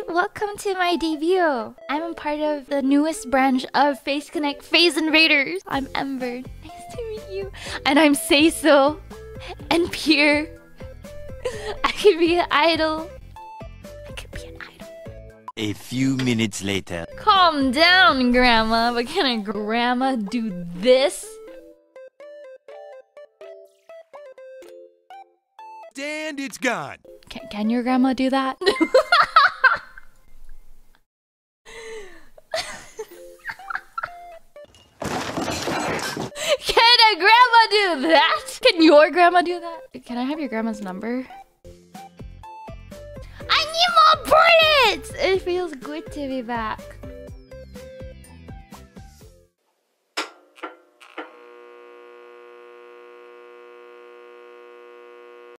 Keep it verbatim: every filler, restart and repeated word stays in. everybody, welcome to my debut. I'm part of the newest branch of Face Connect Phase Invaders. I'm Ember, nice to meet you. And I'm Say So and Pure. I could be an idol. I could be an idol. A few minutes later. Calm down, Grandma, but can a grandma do this? And it's gone. Can, can your grandma do that? Can a grandma do that? Can your grandma do that? Can I have your grandma's number? I need more bullets! It feels good to be back.